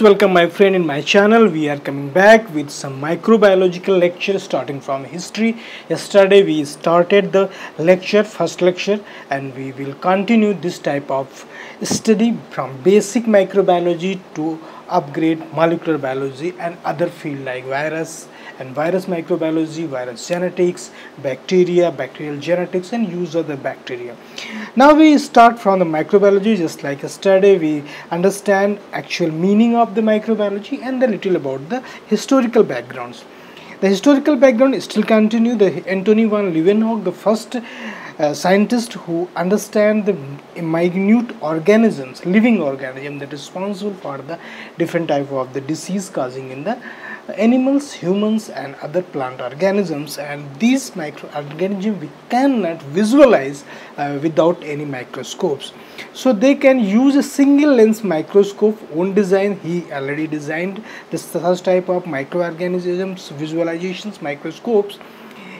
Welcome my friend in my channel. We are coming back with some microbiological lecture starting from history. Yesterday we started the lecture, first lecture, and we will continue this type of study from basic microbiology to upgrade molecular biology and other field like virus and virus microbiology, virus genetics, bacteria, bacterial genetics and use of the bacteria. Now we start from the microbiology. Just like yesterday we understand actual meaning of the microbiology and a little about the historical backgrounds. The historical background is still continue. The Antonie van Leeuwenhoek, the first scientist who understand the minute organisms, living organism that is responsible for the different type of the disease causing in the animals, humans and other plant organisms, and these microorganisms we cannot visualize without any microscopes. So they can use a single lens microscope, own design. He already designed this first type of microorganisms visualizations microscopes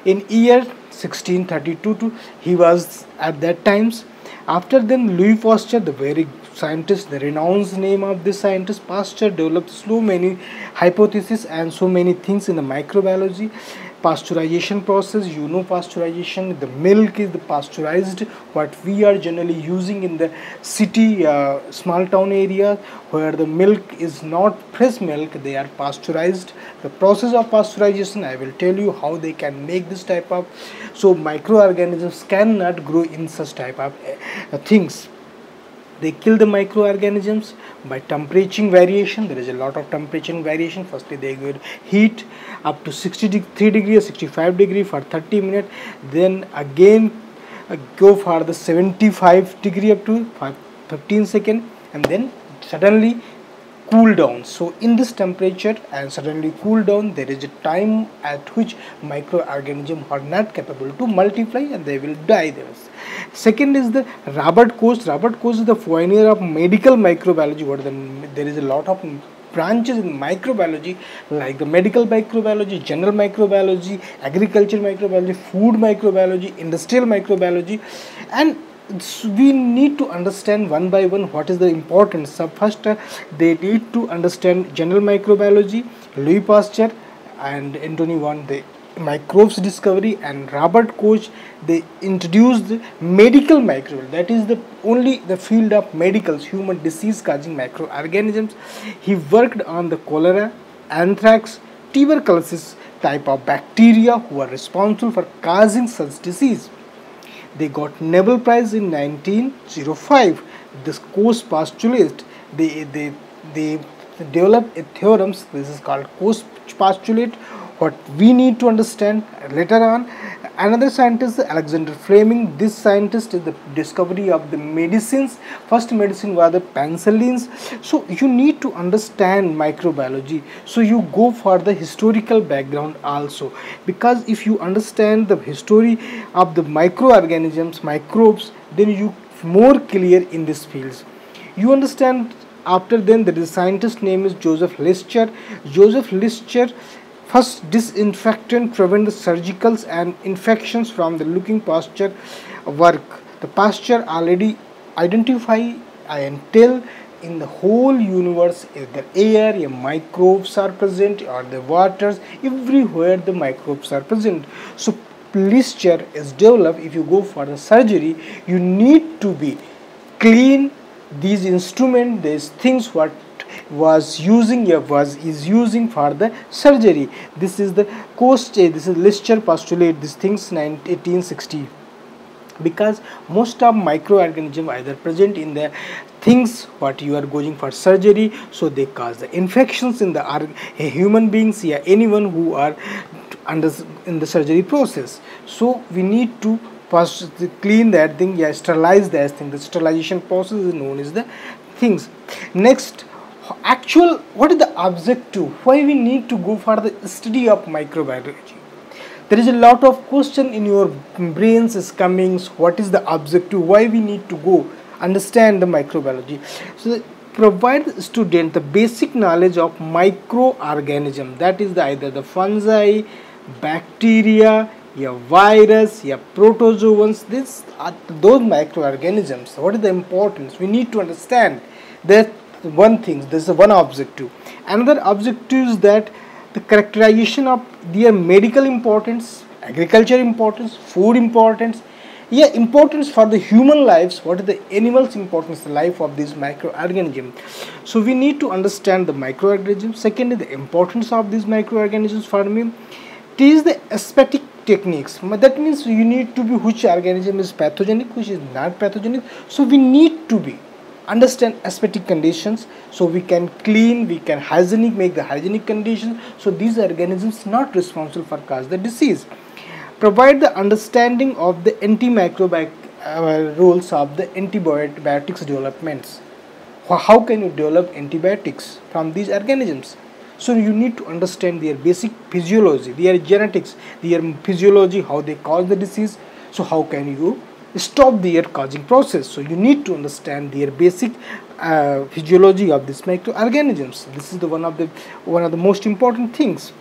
in year 1632 to he was at that times. After then Louis Pasteur, the very scientist, the renowned name of this scientist, Pasteur developed so many hypotheses and so many things in the microbiology. Pasteurization process, you know pasteurization, the milk is the pasteurized, what we are generally using in the city, small town area, where the milk is not fresh milk, they are pasteurized. The process of pasteurization, I will tell you how they can make this type of, so microorganisms cannot grow in such type of things. They kill the microorganisms by temperature variation. There is a lot of temperature variation. Firstly, they get heat up to 63 degrees, 65 degree for 30 minutes. Then again go for the 75 degree up to 15 seconds, and then suddenly cool down. So in this temperature and suddenly cool down, there is a time at which microorganisms are not capable to multiply and they will die. Second is the Robert Koch. Robert Koch is the pioneer of medical microbiology. There is a lot of branches in microbiology like the medical microbiology, general microbiology, agriculture microbiology, food microbiology, industrial microbiology, and we need to understand one by one what is the importance. So first they need to understand general microbiology, Louis Pasteur and Antonie van Leeuwenhoek, the microbes discovery, and Robert Koch, they introduced the medical microbiology, that is the only the field of medicals, human disease causing microorganisms. He worked on the cholera, anthrax, tuberculosis type of bacteria who are responsible for causing such disease. They got Nobel Prize in 1905. This Koch postulate, they developed a theorems. This is called Koch postulate. What we need to understand later on. Another scientist, Alexander Fleming. This scientist is the discovery of the medicines. First medicine was the penicillins. So you need to understand microbiology. So you go for the historical background also, because if you understand the history of the microorganisms, microbes, then you more clear in these fields. You understand. After then there is a scientist name is Joseph Lister. Joseph Lister first disinfectant prevent the surgicals and infections from the looking Pasteur work. The Pasteur already identify and tell in the whole universe, if the air, your microbes are present, or the waters, everywhere the microbes are present. So Pasteur is developed. If you go for the surgery, you need to be clean these instruments, these things what is using for the surgery. This is the Koch, this is Lister postulate, these things 1860, because most of microorganisms either present in the things what you are going for surgery, so they cause the infections in the human beings, yeah, anyone who are under in the surgery process. So we need to first clean that thing, yeah, sterilize that thing. The sterilization process is known as the things. Next, actual what is the objective, why we need to go for the study of microbiology. There is a lot of question in your brains is coming, what is the objective, why we need to go understand the microbiology. So provide the student the basic knowledge of microorganism, that is the either the fungi, bacteria, your virus, your protozoans, these are those microorganisms. What is the importance we need to understand, that one thing, this is one objective. Another objective is that the characterization of their medical importance, agriculture importance, food importance, yeah, importance for the human lives, what is the animals importance, the life of these microorganisms. So we need to understand the microorganisms. Second is the importance of these microorganisms for me. T is the aesthetic techniques, that means you need to be which organism is pathogenic, which is not pathogenic. So we need to be understand aesthetic conditions, so we can clean, we can hygienic, make the hygienic conditions, so these organisms not responsible for cause the disease. Provide the understanding of the antimicrobial roles of the antibiotics developments. How can you develop antibiotics from these organisms? So you need to understand their basic physiology, their genetics, their physiology, how they cause the disease. So how can you stop their causing process? So you need to understand their basic physiology of these microorganisms. This is the one of the most important things.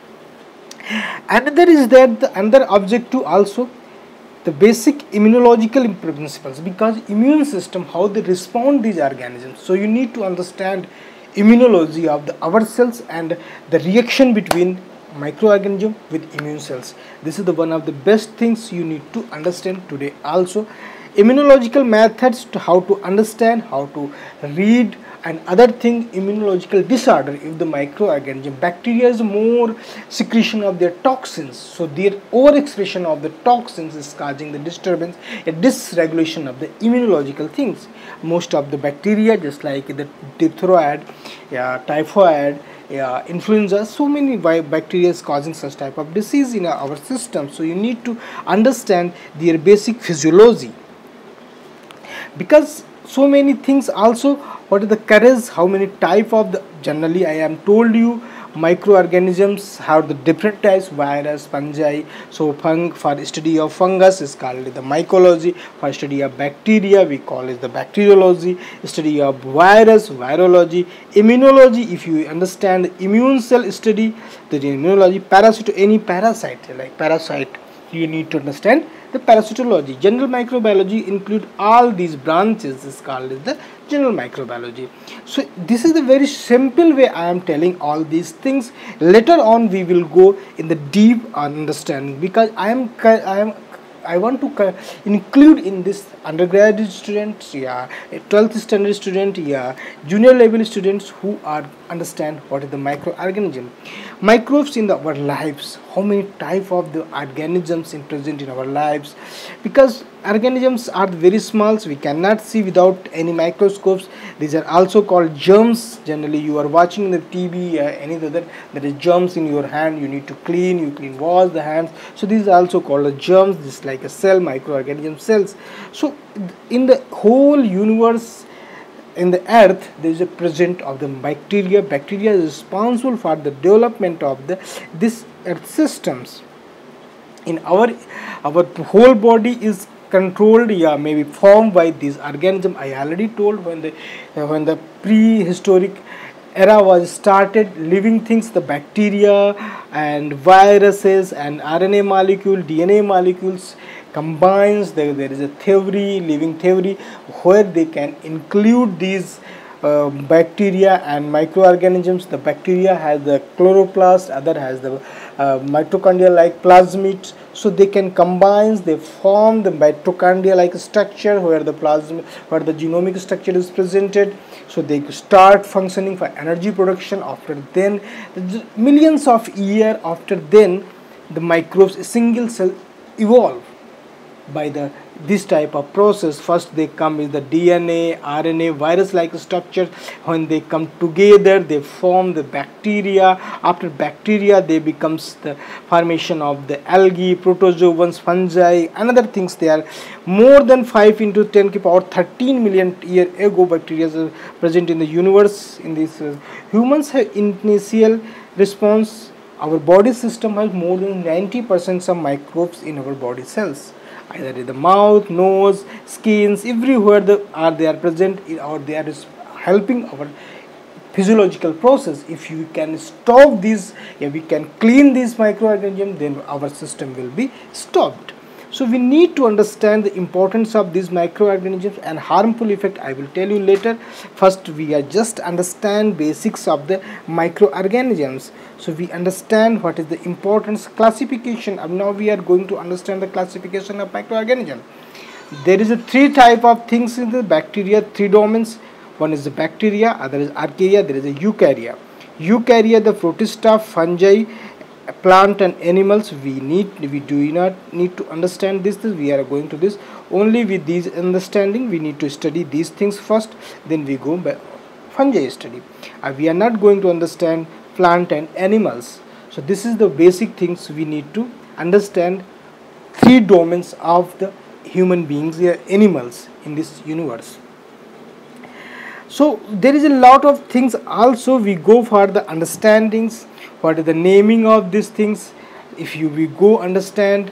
Another is that the another objective also the basic immunological principles, because immune system, how they respond these organisms. So you need to understand immunology of our cells and the reaction between microorganism with immune cells. This is the one of the best things you need to understand today also. Immunological methods to how to understand, how to read, and other thing immunological disorder, if the microorganism, bacteria is more secretion of their toxins, so their overexpression of the toxins is causing the disturbance, a dysregulation of the immunological things. Most of the bacteria, just like the diphtheria, typhoid, influenza, so many bacteria is causing such type of disease in our system. So you need to understand their basic physiology, because so many things also, what is the courage, how many type of the, generally I am told you microorganisms have the different types, virus, fungi. So for study of fungus is called the mycology, for study of bacteria we call it the bacteriology, study of virus, virology, immunology, if you understand immune cell study, the immunology, parasite, any parasite, like parasite, you need to understand the parasitology. General microbiology include all these branches, is called the general microbiology. So this is the very simple way I am telling all these things. Later on we will go in the deep understanding, because I want to include in this undergraduate students, 12th standard student, junior level students who are understand what is the microorganism, microbes in our lives, how many type of the organisms in present in our lives, because organisms are very small, so we cannot see without any microscopes. These are also called germs. Generally you are watching the TV, any other, there is germs in your hand, you need to clean, wash the hands, so these are also called germs, just like a cell, microorganism cells. So in the whole universe, in the earth, there is a present of the bacteria. Bacteria is responsible for the development of this earth systems. In our whole body is controlled, maybe formed by these organisms. I already told when the prehistoric era was started, living things, the bacteria and viruses and RNA molecule, DNA molecules combines. There is a theory, living theory, where they can include these bacteria and microorganisms. The bacteria has the chloroplast, other has the mitochondria like plasmids, so they can combine, they form the mitochondria like structure where the plasmid, where the genomic structure is presented, so they start functioning for energy production. After then, millions of years after then, the microbes, a single cell evolve by this type of process. First they come with the DNA, RNA, virus like structure. When they come together, they form the bacteria. After bacteria, they becomes the formation of the algae, protozoans, fungi, another things. They are more than 5×10⁻¹³ year ago bacteria are present in the universe. In this humans have initial response. Our body system has more than 90% of microbes in our body cells, either in the mouth, nose, skins, everywhere they are present, or they are helping our physiological process. If you can stop these, we can clean these microorganisms, then our system will be stopped. So we need to understand the importance of these microorganisms and harmful effect. I will tell you later. First we are just understand basics of the microorganisms. So we understand what is the importance classification. Now we are going to understand the classification of microorganisms. There is a three type of things in the bacteria, three domains. One is the bacteria, other is archaea, there is a eukarya. Eukarya, the protista, fungi, plant and animals. We do not need to understand this. We are going to this only with these understanding. We need to study these things first. Then we go by fungi study. We are not going to understand plant and animals. So this is the basic things we need to understand. Three domains of the human beings, animals in this universe. So there is a lot of things also we go for the understandings. What is the naming of these things? If we go understand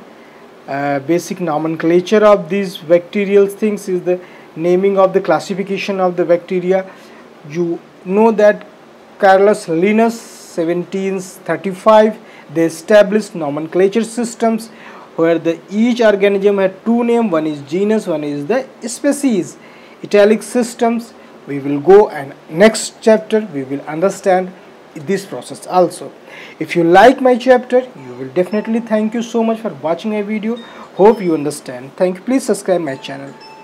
basic nomenclature of these bacterial things is the naming of the classification of the bacteria. You know that Carolus Linnaeus 1735, they established nomenclature systems where each organism had two names, one is genus, one is the species. Italic systems. We will go and next chapter we will understand this process also. If you like my chapter, you will definitely. Thank you so much for watching my video. Hope you understand. Thank you. Please subscribe my channel.